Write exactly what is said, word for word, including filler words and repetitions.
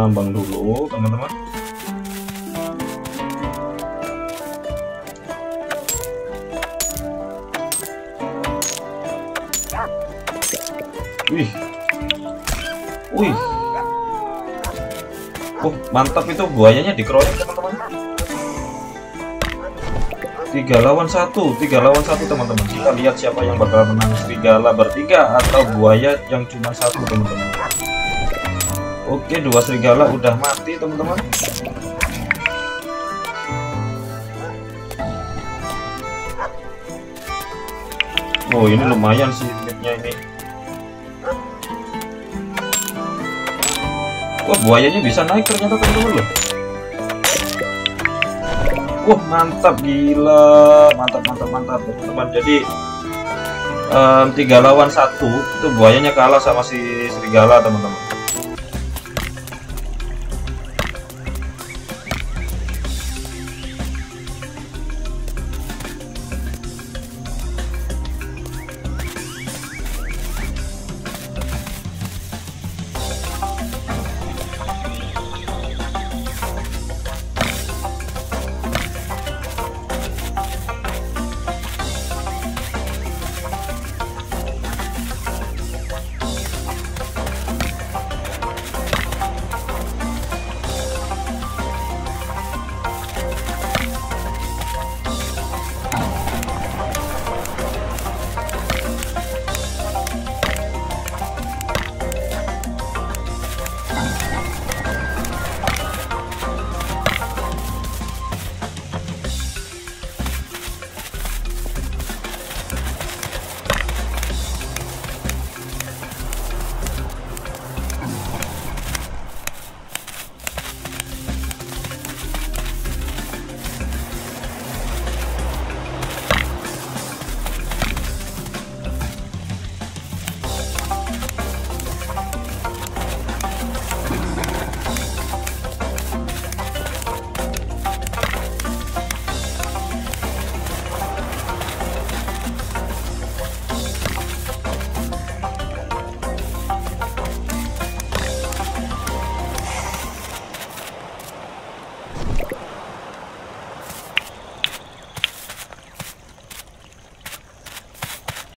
nambang dulu teman-teman. Wih, wih, uh mantap itu buayanya dikeroyok teman-teman. Tiga lawan satu, tiga lawan satu teman-teman. Kita lihat siapa yang bakal menang, serigala bertiga atau buaya yang cuma satu teman-teman. Oke, dua serigala udah mati teman-teman. Oh ini lumayan sih hitnya ini. Wah buayanya bisa naik ternyata teman-teman loh. Wah mantap, gila, mantap mantap mantap teman-teman. Jadi um, tiga lawan satu itu buayanya kalah sama si serigala teman-teman.